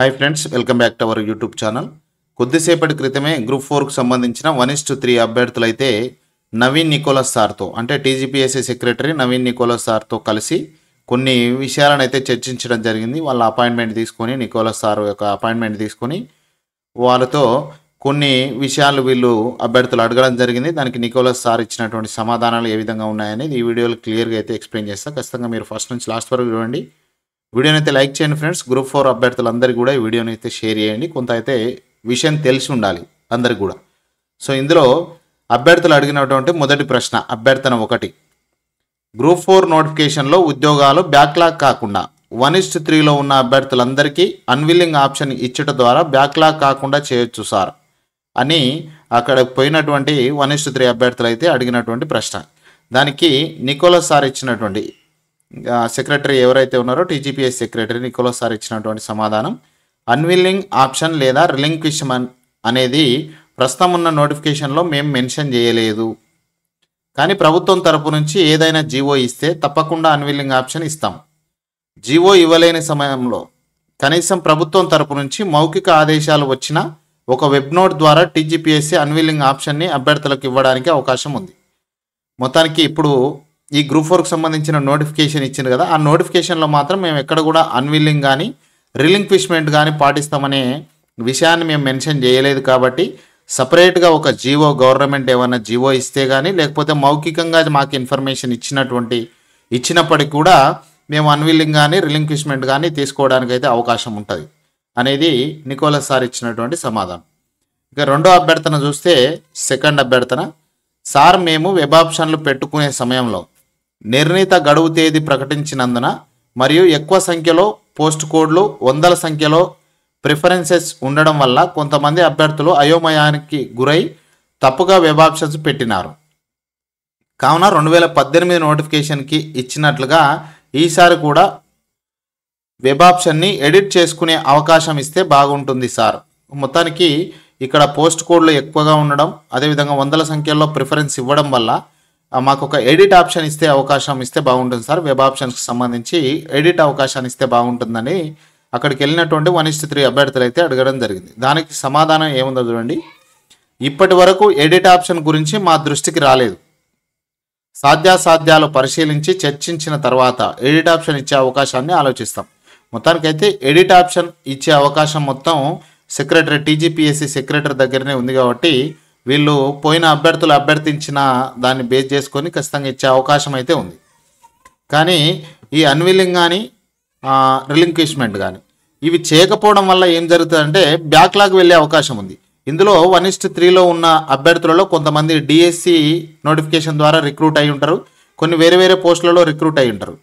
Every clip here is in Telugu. Hi friends, welcome back to our YouTube channel. कुछ सेपटी कृतमे ग्रूप 4 की संबंधिंचिन 1:3 अभ्यर्थुलैते नवीन निकोलस सार तो अंटे टीजीपीएससी सेक्रटरी नवीन निकोलस सार तो कलिसि कोन्नि विषयालनु अयिते चर्चिंचडं जरिगिंदि। वाळ्ळ अपॉइंटमेंट तीसुकोनि निकोलस सार योक्क अपॉइंटमेंट तीसुकोनि वाळ्ळतो कोन्नि विषयालु वीळ्ळु अभ्यर्थुलु अडगडं जरिगिंदि। दानिकि निकोलस सार इच्चिनटुवंटि समाधानालु ఏ విధంగా ఉన్నాయని ఈ వీడియోలో క్లియర్ గా అయితే ఎక్స్‌ప్లెయిన్ చేస్తా। ఖచ్చితంగా మీరు ఫస్ట్ నుంచి లాస్ట్ వరకు చూడండి। वीडियो ने लाइक चेयंडि फ्रेंड्स। ग्रूप 4 अभ्यर्थुलंदरिकी वीडियो ने शेर चेयंडि। कोंत अयिते विषयं तेलिसि उंडाली अंदरिकी कूडा। सो इंदुलो अभ्यर्थुलु अडिगिनटुवंटि मोदटि प्रश्न अभ्यर्थन 1 ग्रूप 4 नोटिफिकेशन लो उद्योगालु ब्याक्लाग काकुंडा 1:3 लो उन्न अभ्यर्थुलंदरिकी अनविलिंग ऑप्शन इच्चट द्वारा ब्याक्लाग काकुंडा चेयोच्चु सार अनि अक्कड पोयिनटुवंटि 1:3 अभ्यर्थुलैते अडिगिनटुवंटि प्रश्न। दानिकी निकोलस सार इच्चिनटुवंटि సెక్రటరీ ఎవరైతే ఉన్నారో టీజీపీఎస్ సెక్రటరీ నికోలస్ సార్ ఇచ్చినటువంటి సమాధానం అన్విల్లింగ్ ఆప్షన్ లేదా రిలింక్విష్మెంట్ అనేది ప్రస్తుతం ఉన్న నోటిఫికేషన్ లో మేము మెన్షన్ చేయలేదు, కానీ ప్రభుత్వం తరపు నుంచి ఏదైనా జీవో ఇస్తే తప్పకుండా అన్విల్లింగ్ ఆప్షన్ ఇస్తాం। జీవో ఇవ్వలేని సమయంలో కనీసం ప్రభుత్వం తరపు నుంచి మౌఖిక ఆదేశాలు వచ్చినా ఒక వెబ్ నోట్ ద్వారా టీజీపీఎస్ అన్విల్లింగ్ ఆప్షన్ ని అభ్యర్థులకు ఇవ్వడానికి అవకాశం ఉంది। మొత్తానికి ఇప్పుడు यह ग्रूप 4 की संबंधी नोटिफिकेशन इच्छी कदा आ नोटिफिकेशन मेमेकूड अनविलिंग यानी रिलिंक्विशमेंट यानी पाटिस्तामने विषया मैं मेंशन चेयलेदु। सपरेट जीवो गवर्नमेंट एवना जीवो इस्ते गानी लेकपोते मौखिकंगा माकु इन्फर्मेशन इच्चिनटुवंटि इच्चिनप्पटिकी कूडा मेमु अनविलिंग यानी रिलिंक्विशमेंट यानी तीसुकोवडानिकि अयिते अवकाशं उंटदि अनेदि निकोलस सार इच्चिनटुवंटि समाधानं। इक रेंडो अभ्यर्थन चूस्ते सेकंड अभ्यर्थन सार मेमु वेब आप्षन्लु पेट्टुकुने समयंलो నిర్ణీత గడువు తేదీ ప్రకటించినందున మరియు ఎక్కువ సంఖ్యలో పోస్ట్ కోడ్లు వందల సంఖ్యలో ప్రిఫరెన్సెస్ ఉండడం వల్ల కొంతమంది అభ్యర్థులు అయోమయానికి గురై తప్పుగా వెబ్ ఆప్షన్స్ పెట్టినారు। కావున 2018 నోటిఫికేషన్ కి ఇచ్చినట్లుగా ఈసారి కూడా వెబ్ ఆప్షన్ ని ఎడిట్ చేసుకునే అవకాశం ఇస్తే బాగుంటుంది సార్। మొత్తానికి ఇక్కడ పోస్ట్ కోడ్లు ఎక్కువగా ఉండడం అదే విధంగా వందల సంఖ్యలో ప్రిఫరెన్స్ ఇవ్వడం వల్ల మాకొక ఎడిట్ ఆప్షన్ ఇస్తే అవకాశం ఇస్తే బాగుంటుంది సార్। వెబ్ ఆప్షన్స్ కి సంబంధించి ఎడిట్ అవకాశాన్ని ఇస్తే బాగుంటుందని అక్కడికి వెళ్ళినటువంటి 1:3 అభ్యర్థులు అయితే అడగడం జరిగింది। దానికి సమాధానం ఏముందో చూడండి। ఇప్పటివరకు ఎడిట్ ఆప్షన్ గురించి మా దృష్టికి రాలేదు, సాధ్యాసాధ్యాలు పరిశీలించి చర్చించిన తర్వాత ఎడిట్ ఆప్షన్ ఇచ్చే అవకాశాన్ని ఆలోచిస్తాం। మొత్తానికి అయితే ఎడిట్ ఆప్షన్ ఇచ్చే అవకాశం మొత్తం సెక్రటరీ టీజీపీఎస్సీ సెక్రటరీ దగ్గరనే ఉంది కాబట్టి వీళ్ళు పోయిన అభ్యర్థులు అభ్యర్థించిన దాన్ని బేస్ చేసుకొని ఖచ్చితంగా ఇచ్చే అవకాశం అయితే ఉంది। కానీ ఈ అన్విలింగ్ గాని రిలింక్విష్మెంట్ గాని ఇవి చేయకపోవడం వల్ల ఏం జరుగుతుందంటే బ్యాక్లాగ్ వెళ్ళే అవకాశం ఉంది। ఇందులో 1:3 లో ఉన్న అభ్యర్థులలో కొంతమంది డిఎస్సి నోటిఫికేషన్ ద్వారా రిక్రూట్ అయి ఉంటారు, కొన్ని వేరే వేరే పోస్టులలో రిక్రూట్ అయి ఉంటారు।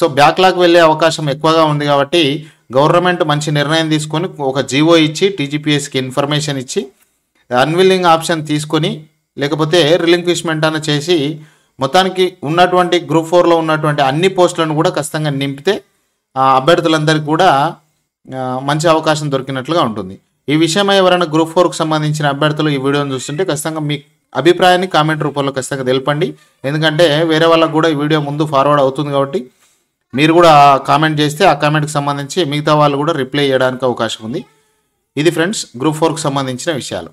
సో బ్యాక్లాగ్ వెళ్ళే అవకాశం ఎక్కువగా ఉంది కాబట్టి గవర్నమెంట్ మంచి నిర్ణయం తీసుకొని ఒక జీవో ఇచ్చి టీజీపీఎస్ కి ఇన్ఫర్మేషన్ ఇచ్చి అన్విల్లింగ్ ఆప్షన్ తీసుకొని లేకపోతే రిలింక్విష్మెంట్ అన్న చేసి మొత్తానికి ఉన్నటువంటి గ్రూప్ 4 లో ఉన్నటువంటి అన్ని పోస్టులను కూడా కష్టంగా నింపితే అభ్యర్థులందరికీ కూడా మంచి అవకాశం దొరికినట్లుగా ఉంటుంది। ఈ విషయమై ఎవరైనా గ్రూప్ 4 కు సంబంధించిన అభ్యర్థులు ఈ వీడియోను చూస్తుంటే కష్టంగా మీ అభిప్రాయాన్ని కామెంట్ రూపంలో కష్టంగా తెలపండి। ఎందుకంటే వేరే వాళ్ళకు కూడా ఈ వీడియో ముందు ఫార్వర్డ్ అవుతుంది కాబట్టి మీరు కూడా కామెంట్ చేస్తే ఆ కామెంట్ కి సంబంధించి మిగతా వాళ్ళు కూడా రిప్లై చేయడానికి అవకాశం ఉంది। ఇది ఫ్రెండ్స్ గ్రూప్ 4 కు సంబంధించిన విషయాలు।